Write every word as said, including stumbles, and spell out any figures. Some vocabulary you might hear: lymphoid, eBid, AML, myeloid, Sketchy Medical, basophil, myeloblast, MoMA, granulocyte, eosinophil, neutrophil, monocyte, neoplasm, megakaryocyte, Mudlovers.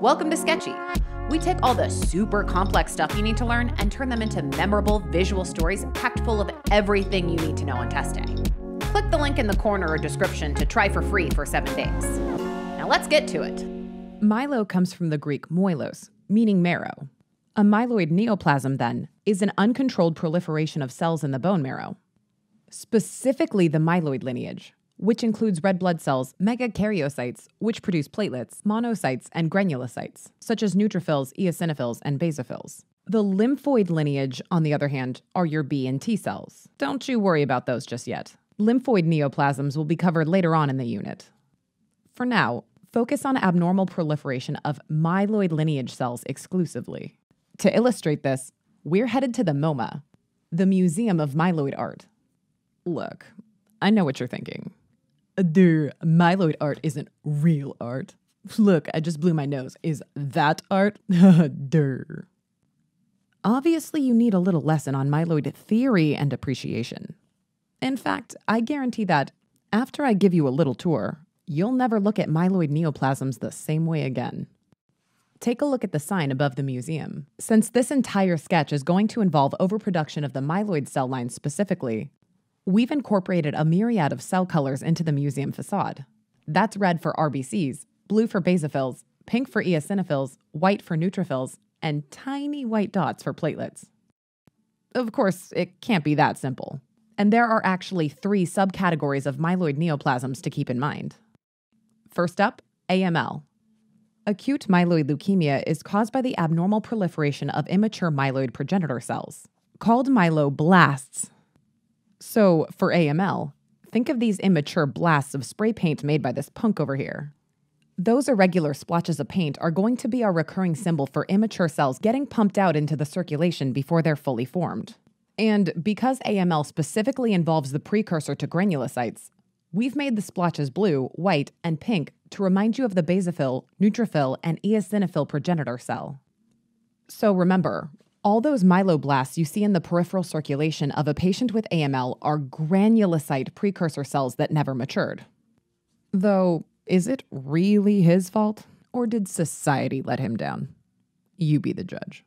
Welcome to Sketchy. We take all the super complex stuff you need to learn and turn them into memorable visual stories packed full of everything you need to know on testing. Click the link in the corner or description to try for free for seven days. Now let's get to it. Myeloid comes from the Greek moilos, meaning marrow. A myeloid neoplasm, then, is an uncontrolled proliferation of cells in the bone marrow, specifically the myeloid lineage, which includes red blood cells, megakaryocytes, which produce platelets, monocytes, and granulocytes, such as neutrophils, eosinophils, and basophils. The lymphoid lineage, on the other hand, are your B and T cells. Don't you worry about those just yet. Lymphoid neoplasms will be covered later on in the unit. For now, focus on abnormal proliferation of myeloid lineage cells exclusively. To illustrate this, we're headed to the MoMA, the Museum of Myeloid Art. Look, I know what you're thinking. Duh, myeloid art isn't real art. Look, I just blew my nose. Is that art? Duh. Obviously, you need a little lesson on myeloid theory and appreciation. In fact, I guarantee that after I give you a little tour, you'll never look at myeloid neoplasms the same way again. Take a look at the sign above the museum. Since this entire sketch is going to involve overproduction of the myeloid cell line specifically, we've incorporated a myriad of cell colors into the museum facade. That's red for R B Cs, blue for basophils, pink for eosinophils, white for neutrophils, and tiny white dots for platelets. Of course, it can't be that simple. And there are actually three subcategories of myeloid neoplasms to keep in mind. First up, A M L. Acute myeloid leukemia is caused by the abnormal proliferation of immature myeloid progenitor cells, called myeloblasts. So, for A M L, think of these immature blasts of spray paint made by this punk over here. Those irregular splotches of paint are going to be our recurring symbol for immature cells getting pumped out into the circulation before they're fully formed. And because A M L specifically involves the precursor to granulocytes, we've made the splotches blue, white, and pink to remind you of the basophil, neutrophil, and eosinophil progenitor cell. So remember, all those myeloblasts you see in the peripheral circulation of a patient with A M L are granulocyte precursor cells that never matured. Though, is it really his fault? Or did society let him down? You be the judge.